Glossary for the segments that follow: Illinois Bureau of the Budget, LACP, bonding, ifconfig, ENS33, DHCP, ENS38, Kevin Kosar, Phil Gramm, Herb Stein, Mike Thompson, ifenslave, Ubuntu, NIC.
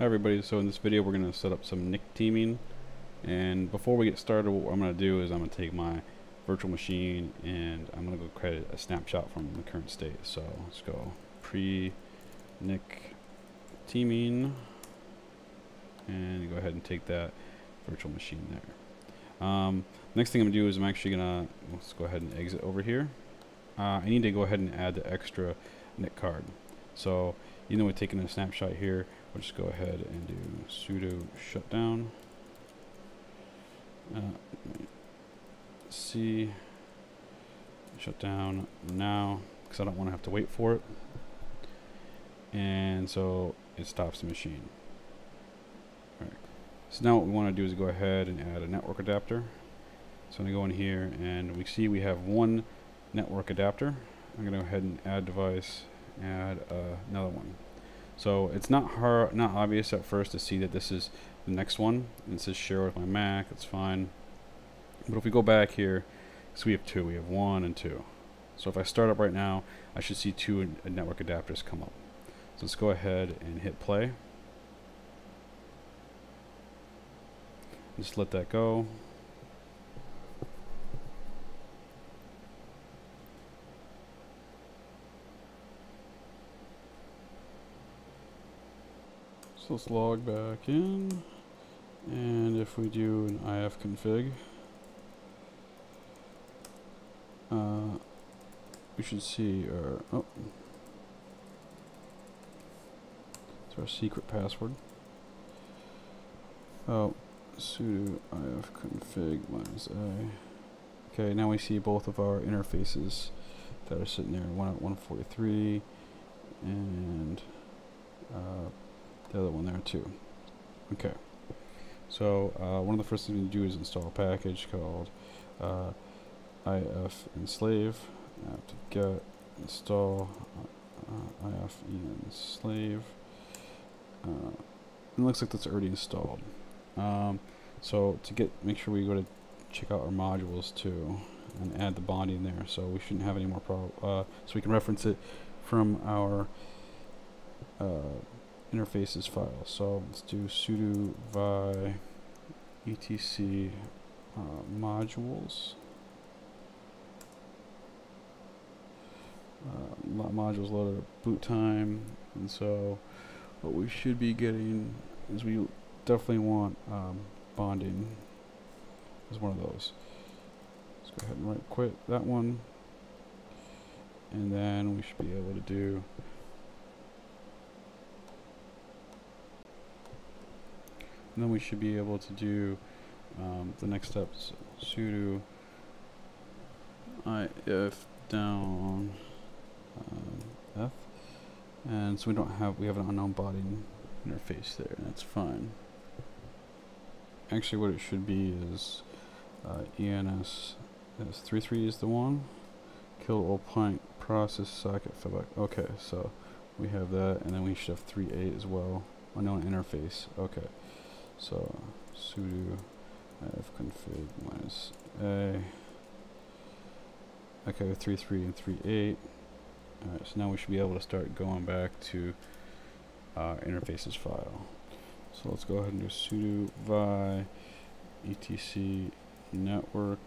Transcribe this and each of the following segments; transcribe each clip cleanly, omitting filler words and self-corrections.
Hi everybody, so in this video we're going to set up some NIC teaming, and before we get started what I'm going to do is I'm going to take my virtual machine and I'm going to go create a snapshot from the current state. So let's go pre-NIC teaming and go ahead and take that virtual machine there. Next thing I'm going to do is I'm actually going to, let's go ahead and exit over here. I need to go ahead and add the extra NIC card. So even though we're taking a snapshot here, we'll just go ahead and do sudo shutdown C shutdown now, because I don't want to have to wait for it, and so it stops the machine. All right, so now what we want to do is go ahead and add a network adapter. So I'm going to go in here and we see we have one network adapter. I'm going to go ahead and add device, add another one. So it's not obvious at first to see that this is the next one. And it says share with my Mac, it's fine. But if we go back here, so we have two, we have one and two. So if I start up right now, I should see two network adapters come up. So let's go ahead and hit play. Just let that go. So let's log back in, and if we do an ifconfig, we should see our, oh, it's our secret password. Oh, sudo ifconfig -a. Okay, now we see both of our interfaces that are sitting there, one at 143 and the other one there too. Okay, so one of the first things we do is install a package called ifenslave, apt-get install ifenslave. It looks like that's already installed. So to make sure we go to check out our modules too and add the bonding there, so we shouldn't have any more problem. So we can reference it from our interfaces file. So let's do sudo vi etc modules. Modules loaded at boot time, and so what we should be getting is we definitely want bonding as one of those. Let's go ahead and right quit that one, and then we should be able to do the next steps. Sudo if down f, and so we have an unknown bonding interface there, and that's fine. Actually, what it should be is ENS33 is the one. Kill all point process socket feedback. Okay, so we have that, and then we should have 38 as well. Unknown interface. Okay. So sudo ifconfig -a. Okay, 33 and 38. All right, so now we should be able to start going back to our interfaces file. So let's go ahead and do sudo vi etc network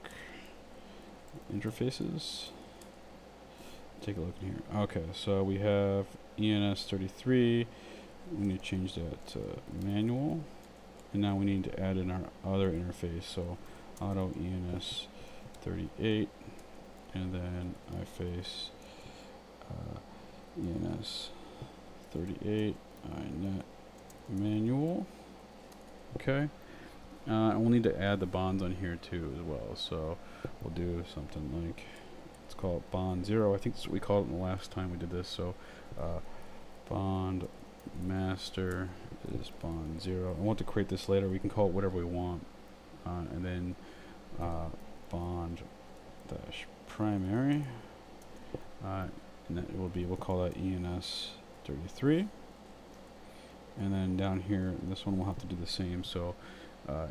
interfaces. Take a look in here. Okay, so we have ENS33. We need to change that to manual. And now we need to add in our other interface, so auto ENS38, and then iface ENS38 inet manual. Okay, and we'll need to add the bonds on here too as well, so we'll do something like, let's call it bond 0. I think that's what we called it in the last time we did this. So bond master is bond 0. I want to create this later. We can call it whatever we want, and then bond dash primary, and that will be, we'll call that ENS33. And then down here, this one will have to do the same. So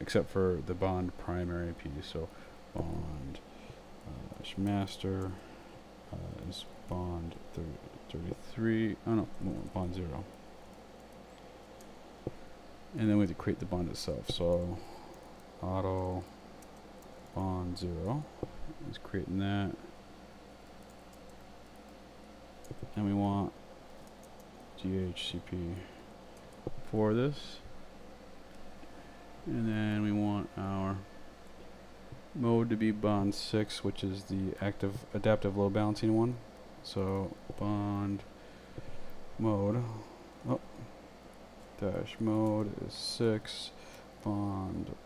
except for the bond primary piece. So bond dash master is bond 33. Oh no, bond 0. and then we have to create the bond itself. So auto bond 0 is creating that, and we want DHCP for this, and then we want our mode to be bond 6, which is the active adaptive load balancing one. So bond mode dash mode is 6, bond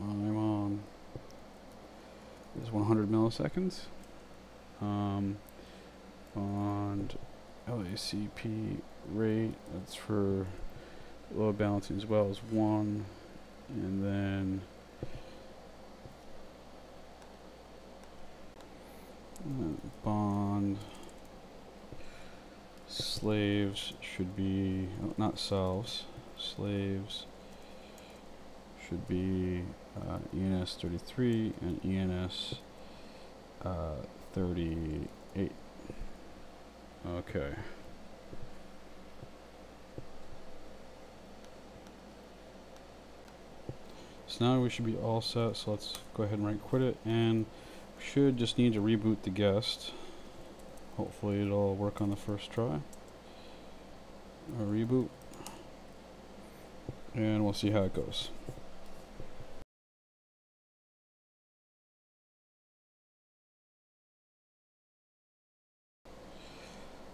mode is 100 milliseconds. Bond LACP rate, that's for load balancing as well, as 1, and then bond slaves should be not selves, slaves should be ENS33 and ENS38. Okay. So now we should be all set, so let's go ahead and right quit it, and we should just need to reboot the guest. Hopefully it'll work on the first try. A reboot. And we'll see how it goes.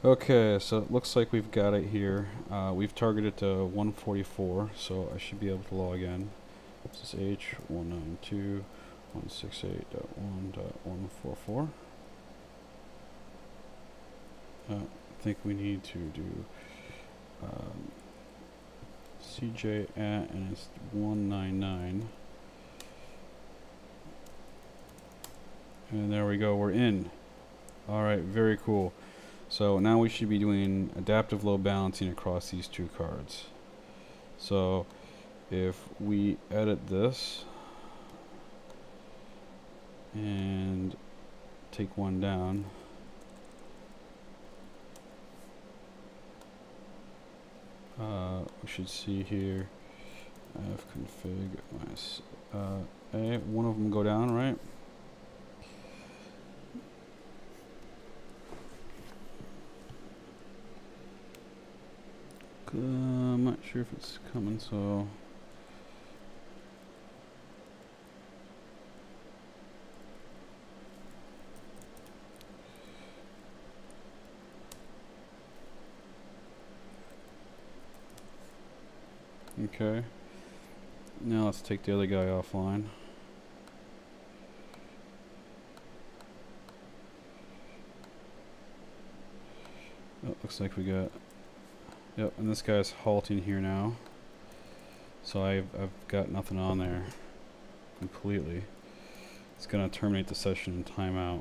Okay, so it looks like we've got it here. We've targeted to 144, so I should be able to log in. This is h192.168.1.144. I think we need to do CJ at, and it's 199. And there we go, we're in. Alright, very cool. So now we should be doing adaptive load balancing across these two cards. So if we edit this and take one down, we should see here ifconfig minus a, one of them go down, right? I'm not sure if it's coming, so okay. Now let's take the other guy offline. Oh, looks like we got. Yep, and this guy's halting here now. So I've got nothing on there completely. It's going to terminate the session and timeout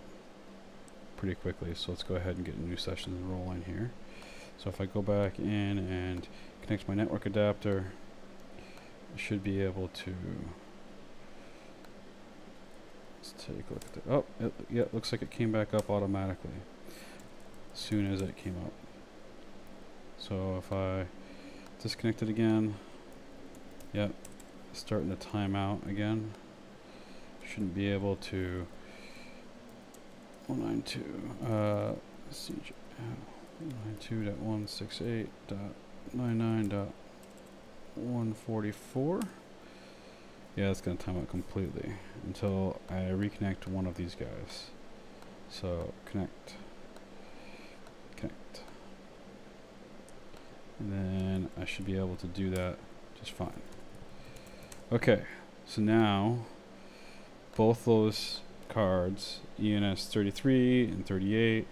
pretty quickly. So let's go ahead and get a new session and roll in here. So if I go back in and connect my network adapter, I should be able to. Let's take a look at that. Oh, yeah, looks like it came back up automatically as soon as it came up. So if I disconnect it again, yep, starting to time out again. Shouldn't be able to 192 CJ 192.168.99.144. Yeah, it's gonna time out completely until I reconnect one of these guys. So connect. And then I should be able to do that just fine. Okay, so now both those cards, ENS33 and 38,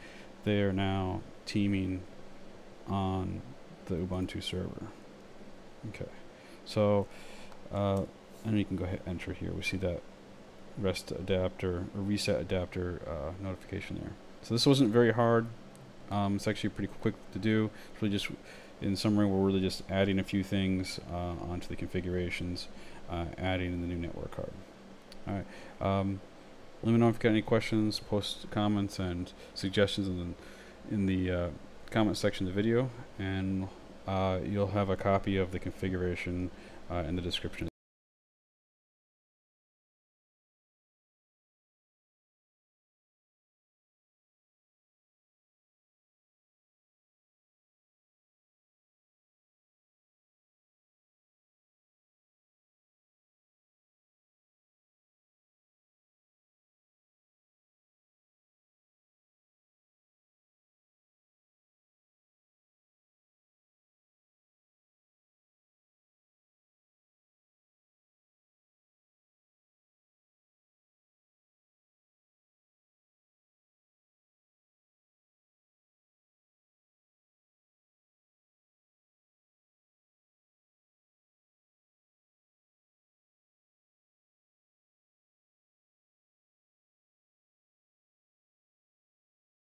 they are now teaming on the Ubuntu server. Okay, so and you can go ahead and enter here. We see that rest adapter or reset adapter notification there. So this wasn't very hard. It's actually pretty quick to do. It's really just. In summary, we're really just adding a few things onto the configurations, adding in the new network card. All right. Let me know if you've got any questions, post comments and suggestions in the comment section of the video, and you'll have a copy of the configuration in the description.